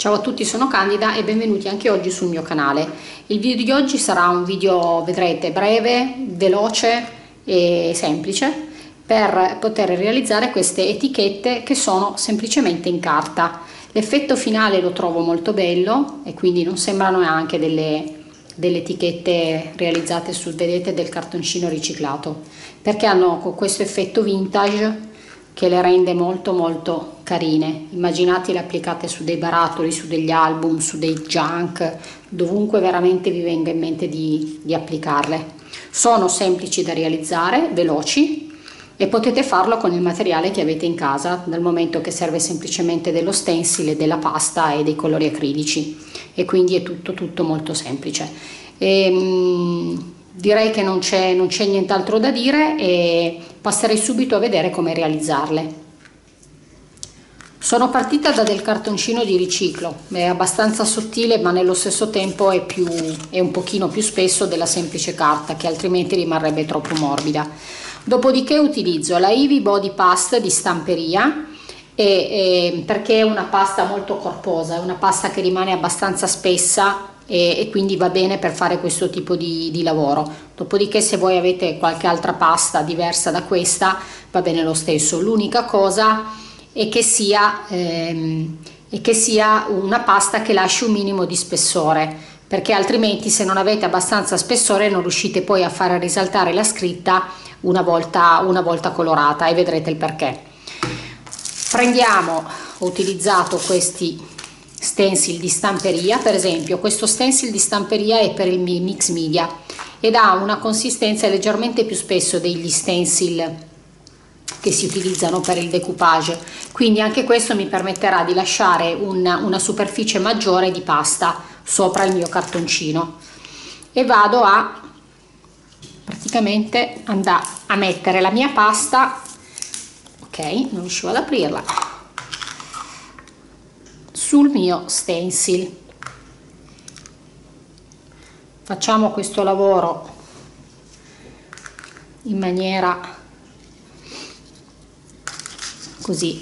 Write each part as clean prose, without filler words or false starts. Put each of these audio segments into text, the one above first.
Ciao a tutti, sono Candida e benvenuti anche oggi sul mio canale. Il video di oggi sarà un video, vedrete, breve, veloce e semplice per poter realizzare queste etichette che sono semplicemente in carta. L'effetto finale lo trovo molto bello e quindi non sembrano neanche delle etichette realizzate sul, vedete, del cartoncino riciclato, perché hanno questo effetto vintage che le rende molto molto carine. Immaginatele applicate su dei barattoli, su degli album, su dei junk, dovunque veramente vi venga in mente di applicarle. Sono semplici da realizzare, veloci, e potete farlo con il materiale che avete in casa, dal momento che serve semplicemente dello stencil, della pasta e dei colori acrilici, e quindi è tutto molto semplice. Direi che non c'è nient'altro da dire e passerei subito a vedere come realizzarle. Sono partita da del cartoncino di riciclo, è abbastanza sottile ma nello stesso tempo è un pochino più spesso della semplice carta, che altrimenti rimarrebbe troppo morbida. Dopodiché utilizzo la Ivy Body Paste di Stamperia, perché è una pasta molto corposa, è una pasta che rimane abbastanza spessa e quindi va bene per fare questo tipo di lavoro. Dopodiché, se voi avete qualche altra pasta diversa da questa, va bene lo stesso. L'unica cosa è che sia una pasta che lasci un minimo di spessore, perché altrimenti, se non avete abbastanza spessore, non riuscite poi a far risaltare la scritta una volta colorata, e vedrete il perché. Ho utilizzato questi stencil di Stamperia. Per esempio, questo stencil di Stamperia è per il mix media ed ha una consistenza leggermente più spesso degli stencil che si utilizzano per il decoupage, quindi anche questo mi permetterà di lasciare una superficie maggiore di pasta sopra il mio cartoncino, e vado a praticamente andare a mettere la mia pasta. Ok, non riuscivo ad aprirla. Sul mio stencil facciamo questo lavoro in maniera così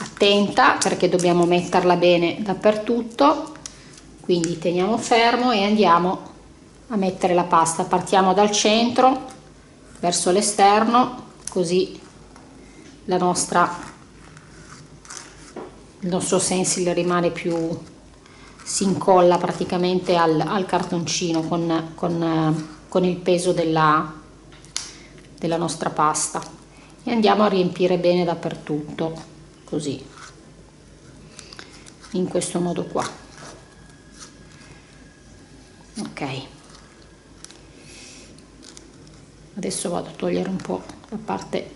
attenta, perché dobbiamo metterla bene dappertutto, quindi teniamo fermo e andiamo a mettere la pasta. Partiamo dal centro verso l'esterno, così la nostra il nostro stencil rimane più, si incolla praticamente al cartoncino con il peso della nostra pasta, e andiamo a riempire bene dappertutto, così, in questo modo qua. Ok, adesso vado a togliere un po' la parte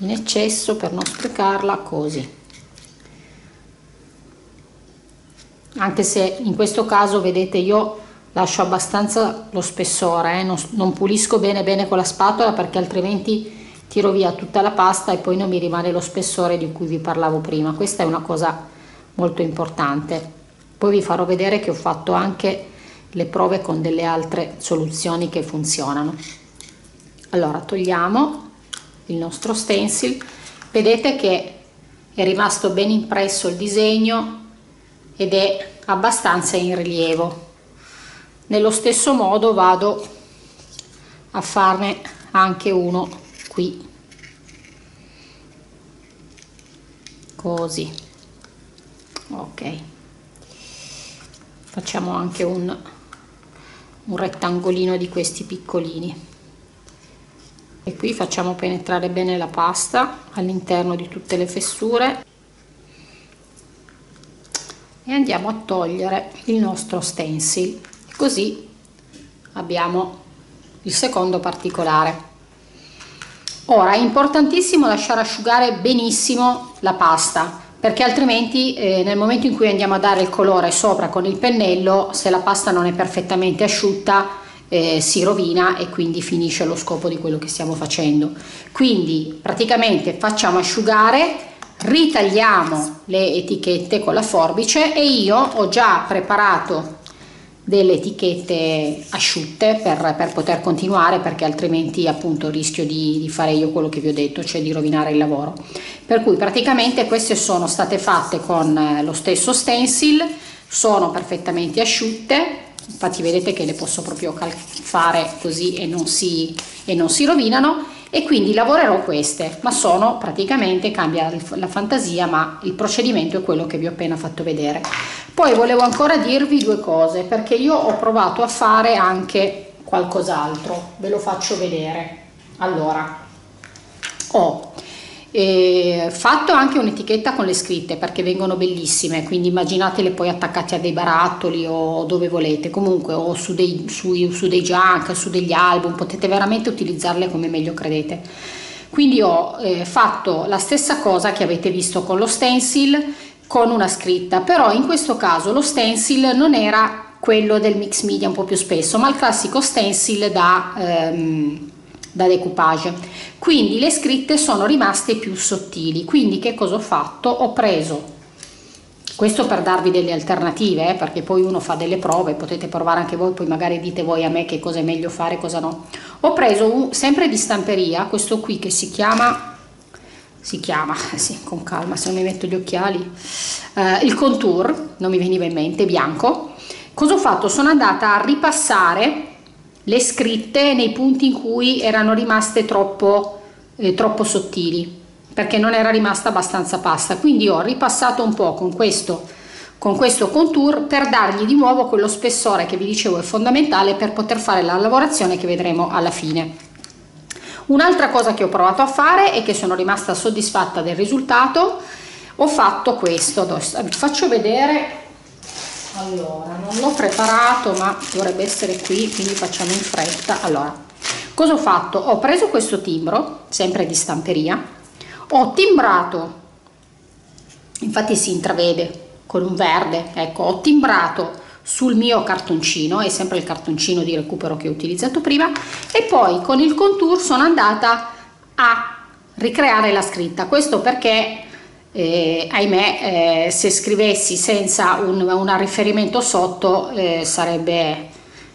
in eccesso per non sprecarla, così. Anche se in questo caso, vedete, io lascio abbastanza lo spessore, non pulisco bene con la spatola, perché altrimenti tiro via tutta la pasta e poi non mi rimane lo spessore di cui vi parlavo prima. Questa è una cosa molto importante. Poi vi farò vedere che ho fatto anche le prove con delle altre soluzioni che funzionano. Allora, togliamo il nostro stencil, vedete che è rimasto ben impresso il disegno ed è abbastanza in rilievo. Nello stesso modo vado a farne anche uno qui, così. Ok, facciamo anche un rettangolino di questi piccolini, e qui facciamo penetrare bene la pasta all'interno di tutte le fessure. E andiamo a togliere il nostro stencil, così abbiamo il secondo particolare. Ora è importantissimo lasciare asciugare benissimo la pasta, perché altrimenti nel momento in cui andiamo a dare il colore sopra con il pennello, se la pasta non è perfettamente asciutta si rovina e quindi finisce lo scopo di quello che stiamo facendo. Quindi praticamente facciamo asciugare, ritagliamo le etichette con la forbice, e io ho già preparato delle etichette asciutte per poter continuare, perché altrimenti appunto rischio di fare io quello che vi ho detto, cioè di rovinare il lavoro. Per cui praticamente queste sono state fatte con lo stesso stencil, sono perfettamente asciutte, infatti vedete che le posso proprio fare così e non si rovinano, e quindi lavorerò queste, ma sono praticamente, cambia la fantasia, ma il procedimento è quello che vi ho appena fatto vedere. Poi volevo ancora dirvi due cose, perché io ho provato a fare anche qualcos'altro, ve lo faccio vedere. Allora, ho fatto anche un'etichetta con le scritte, perché vengono bellissime, quindi immaginatele poi attaccate a dei barattoli o dove volete, comunque, o su dei junk, su degli album, potete veramente utilizzarle come meglio credete. Quindi ho fatto la stessa cosa che avete visto con lo stencil, con una scritta, però in questo caso lo stencil non era quello del mix media un po' più spesso, ma il classico stencil da decoupage, quindi le scritte sono rimaste più sottili. Quindi che cosa ho fatto? Ho preso questo per darvi delle alternative, perché poi uno fa delle prove, potete provare anche voi, poi magari dite voi a me che cosa è meglio fare, cosa no. Ho preso sempre di Stamperia questo qui che si chiama, sì, con calma, se non mi metto gli occhiali, il contour, non mi veniva in mente, bianco. Cosa ho fatto? Sono andata a ripassare le scritte nei punti in cui erano rimaste troppo sottili, perché non era rimasta abbastanza pasta, quindi ho ripassato un po' con questo contour per dargli di nuovo quello spessore che vi dicevo è fondamentale per poter fare la lavorazione che vedremo alla fine. Un'altra cosa che ho provato a fare e che sono rimasta soddisfatta del risultato, ho fatto questo, vi faccio vedere. Allora, non l'ho preparato, ma dovrebbe essere qui, quindi facciamo in fretta. Allora, cosa ho fatto? Ho preso questo timbro, sempre di Stamperia, ho timbrato, infatti si intravede con un verde, ecco, ho timbrato sul mio cartoncino, è sempre il cartoncino di recupero che ho utilizzato prima, e poi con il contour sono andata a ricreare la scritta. Questo perché ahimè, se scrivessi senza un riferimento sotto sarebbe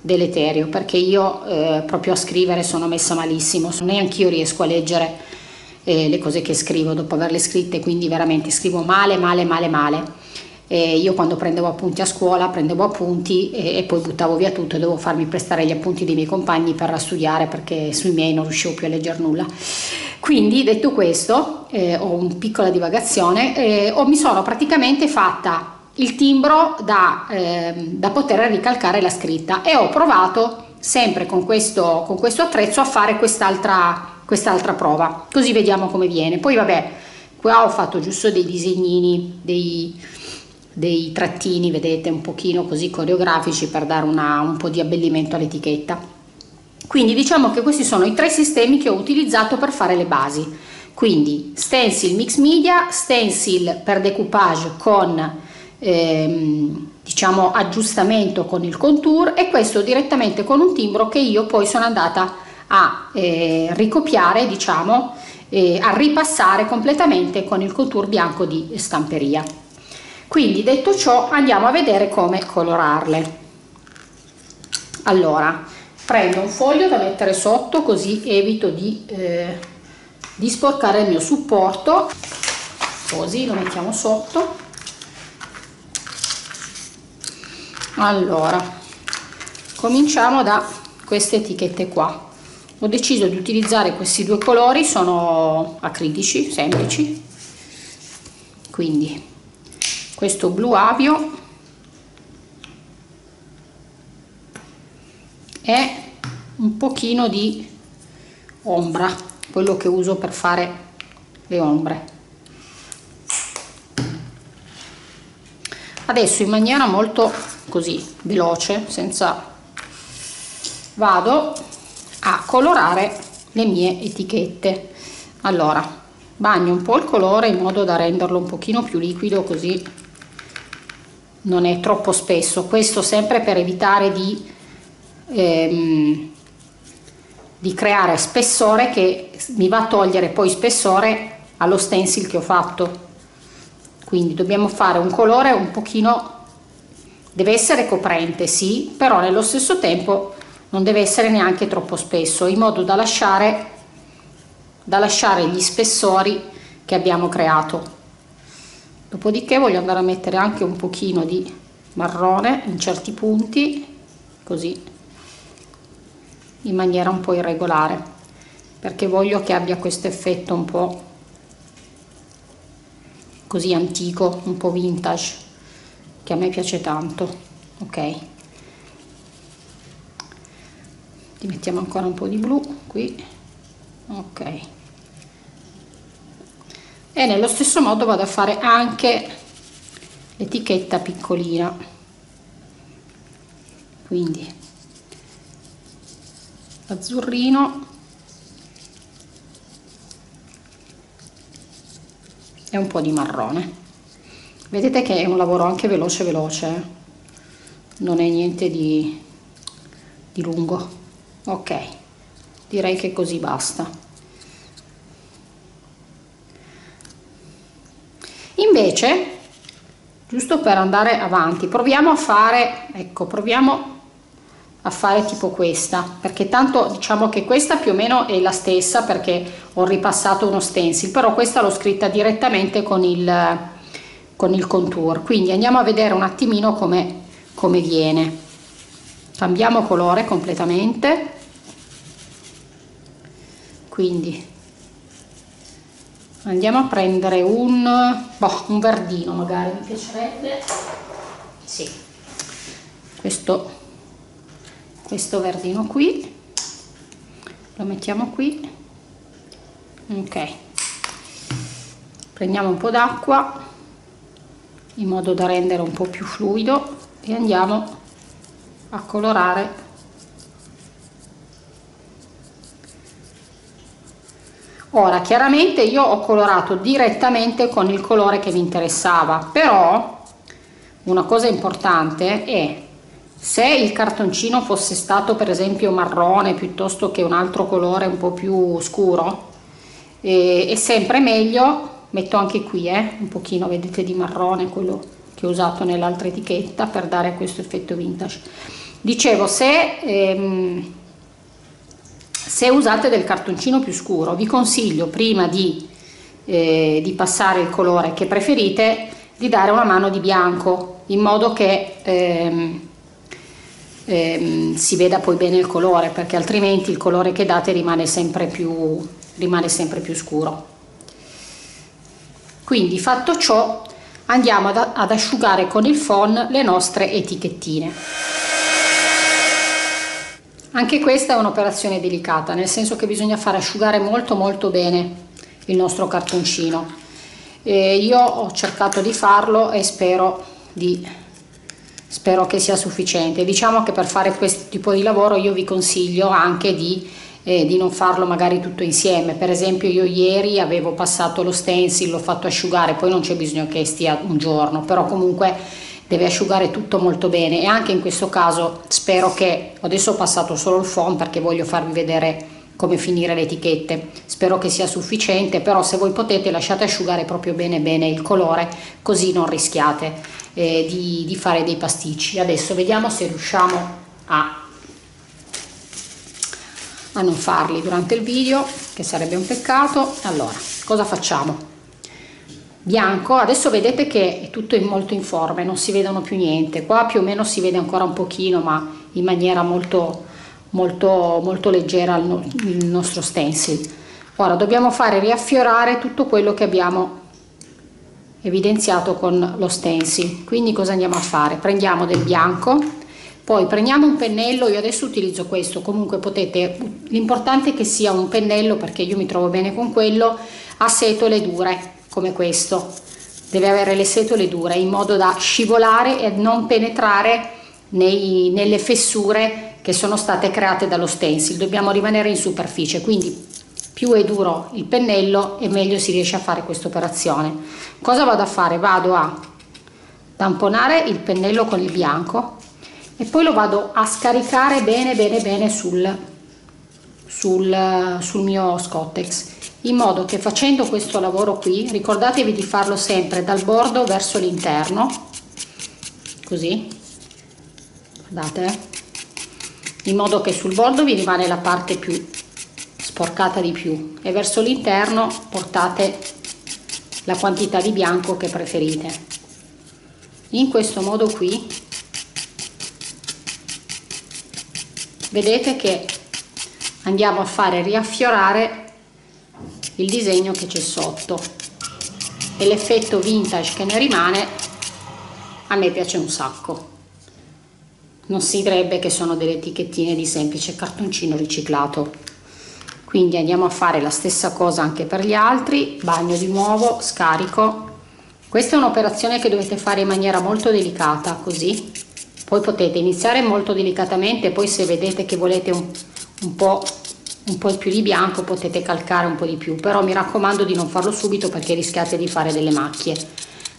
deleterio, perché io proprio a scrivere sono messa malissimo, neanche io riesco a leggere le cose che scrivo dopo averle scritte, quindi veramente scrivo male. Io quando prendevo appunti a scuola prendevo appunti e poi buttavo via tutto e dovevo farmi prestare gli appunti dei miei compagni per studiare, perché sui miei non riuscivo più a leggere nulla. Quindi, detto questo, ho una piccola divagazione, mi sono praticamente fatta il timbro da poter ricalcare la scritta, e ho provato sempre con questo attrezzo a fare quest'altra prova, così vediamo come viene. Poi vabbè, qua ho fatto giusto dei disegnini, dei trattini, vedete, un pochino così coreografici per dare un po' di abbellimento all'etichetta. Quindi diciamo che questi sono i tre sistemi che ho utilizzato per fare le basi, quindi stencil mix media, stencil per decoupage con diciamo aggiustamento con il contour, e questo direttamente con un timbro che io poi sono andata a ricopiare, diciamo a ripassare completamente con il contour bianco di Stamperia. Quindi, detto ciò, andiamo a vedere come colorarle. Allora, prendo un foglio da mettere sotto, così evito di sporcare il mio supporto, così lo mettiamo sotto. Allora, cominciamo da queste etichette qua. Ho deciso di utilizzare questi due colori, sono acrilici, semplici, quindi questo blu avio è un pochino di ombra, quello che uso per fare le ombre. Adesso, in maniera molto così veloce, senza, vado a colorare le mie etichette. Allora, bagno un po' il colore in modo da renderlo un pochino più liquido, così non è troppo spesso, questo sempre per evitare di creare spessore, che mi va a togliere poi spessore allo stencil che ho fatto. Quindi dobbiamo fare un colore un pochino deve essere coprente, sì, però nello stesso tempo non deve essere neanche troppo spesso, in modo da lasciare gli spessori che abbiamo creato. Dopodiché voglio andare a mettere anche un pochino di marrone in certi punti, così, in maniera un po' irregolare, perché voglio che abbia questo effetto un po' così antico, un po' vintage, che a me piace tanto. Ok, ti mettiamo ancora un po' di blu qui. Ok, e nello stesso modo vado a fare anche l'etichetta piccolina, quindi azzurrino e un po' di marrone. Vedete che è un lavoro anche veloce veloce, eh? Non è niente di lungo. Ok, direi che così basta. Invece, giusto per andare avanti, proviamo a fare tipo questa, perché tanto diciamo che questa più o meno è la stessa, perché ho ripassato uno stencil, però questa l'ho scritta direttamente con il contour. Quindi andiamo a vedere un attimino come viene. Cambiamo colore completamente, quindi andiamo a prendere un verdino, magari mi piacerebbe, sì, questo verdino qui, lo mettiamo qui. Ok, prendiamo un po' d'acqua in modo da rendere un po' più fluido e andiamo a colorare. Ora, chiaramente io ho colorato direttamente con il colore che mi interessava, però una cosa importante è, se il cartoncino fosse stato per esempio marrone piuttosto che un altro colore un po' più scuro, è sempre meglio, metto anche qui un pochino, vedete, di marrone, quello che ho usato nell'altra etichetta per dare questo effetto vintage. Dicevo, se usate del cartoncino più scuro, vi consiglio, prima di passare il colore che preferite, di dare una mano di bianco, in modo che si veda poi bene il colore, perché altrimenti il colore che date rimane sempre più scuro. Quindi, fatto ciò, andiamo ad asciugare con il phon le nostre etichettine. Anche questa è un'operazione delicata, nel senso che bisogna far asciugare molto molto bene il nostro cartoncino. Io ho cercato di farlo e spero che sia sufficiente. Diciamo che per fare questo tipo di lavoro io vi consiglio anche di non farlo magari tutto insieme. Per esempio, io ieri avevo passato lo stencil, l'ho fatto asciugare, poi non c'è bisogno che stia un giorno, però comunque deve asciugare tutto molto bene. E anche in questo caso spero che, adesso ho passato solo il phon perché voglio farvi vedere come finire le etichette, spero che sia sufficiente, però se voi potete lasciate asciugare proprio bene bene il colore, così non rischiate di fare dei pasticci. Adesso vediamo se riusciamo a non farli durante il video, che sarebbe un peccato. Allora, cosa facciamo? Bianco, adesso vedete che è tutto molto informe, non si vedono più niente, qua più o meno si vede ancora un pochino, ma in maniera molto molto molto leggera il nostro stencil. Ora dobbiamo fare riaffiorare tutto quello che abbiamo evidenziato con lo stencil, quindi cosa andiamo a fare? Prendiamo del bianco, poi prendiamo un pennello, io adesso utilizzo questo, comunque potete, l'importante è che sia un pennello, perché io mi trovo bene con quello, a setole dure, come questo, deve avere le setole dure in modo da scivolare e non penetrare nelle fessure che sono state create dallo stencil, dobbiamo rimanere in superficie, quindi più è duro il pennello e meglio si riesce a fare questa operazione. Cosa vado a fare? Vado a tamponare il pennello con il bianco e poi lo vado a scaricare bene bene bene sul mio Scottex, in modo che, facendo questo lavoro qui, ricordatevi di farlo sempre dal bordo verso l'interno, così, guardate, in modo che sul bordo vi rimane la parte più sporcata di più e verso l'interno portate la quantità di bianco che preferite. In questo modo qui vedete che andiamo a fare riaffiorare il disegno che c'è sotto e l'effetto vintage che ne rimane a me piace un sacco. Non si direbbe che sono delle etichettine di semplice cartoncino riciclato. Quindi andiamo a fare la stessa cosa anche per gli altri, bagno di nuovo, scarico. Questa è un'operazione che dovete fare in maniera molto delicata, così poi potete iniziare molto delicatamente, poi se vedete che volete un po' più di bianco potete calcare un po' di più, però mi raccomando di non farlo subito perché rischiate di fare delle macchie.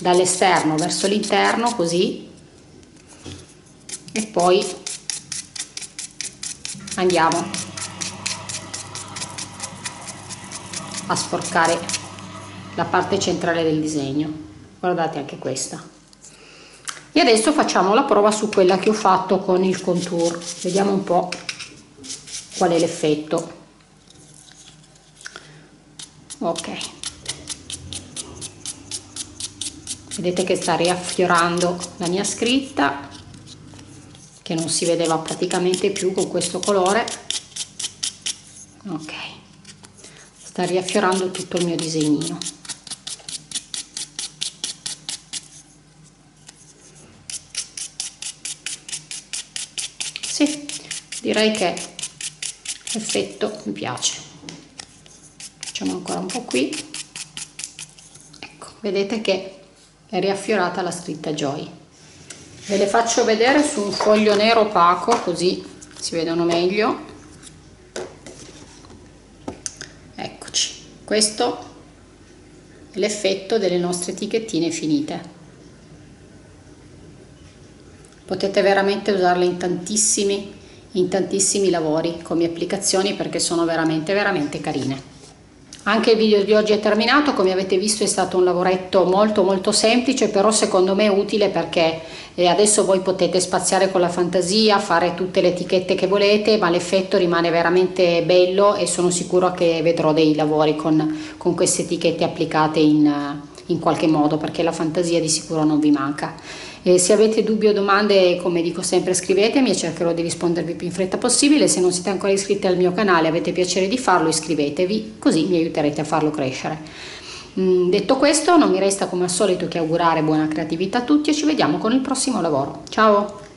Dall'esterno verso l'interno, così, e poi andiamo a sporcare la parte centrale del disegno. Guardate anche questa. E adesso facciamo la prova su quella che ho fatto con il contour, vediamo un po' qual è l'effetto. Ok, vedete che sta riaffiorando la mia scritta che non si vedeva praticamente più con questo colore. Ok, sta riaffiorando tutto il mio disegnino. Sì, direi che l'effetto mi piace. Facciamo ancora un po' qui. Ecco, vedete che è riaffiorata la scritta Joy. Ve le faccio vedere su un foglio nero opaco così si vedono meglio. Eccoci, questo è l'effetto delle nostre etichettine finite. Potete veramente usarle in tantissimi lavori come applicazioni perché sono veramente carine. Anche il video di oggi è terminato, come avete visto è stato un lavoretto molto semplice, però secondo me utile perché adesso voi potete spaziare con la fantasia, fare tutte le etichette che volete, ma l'effetto rimane veramente bello e sono sicura che vedrò dei lavori con queste etichette applicate in qualche modo, perché la fantasia di sicuro non vi manca. Se avete dubbi o domande, come dico sempre, scrivetemi e cercherò di rispondervi più in fretta possibile. Se non siete ancora iscritti al mio canale, avete piacere di farlo, iscrivetevi, così mi aiuterete a farlo crescere. Detto questo, non mi resta come al solito che augurare buona creatività a tutti e ci vediamo con il prossimo lavoro. Ciao!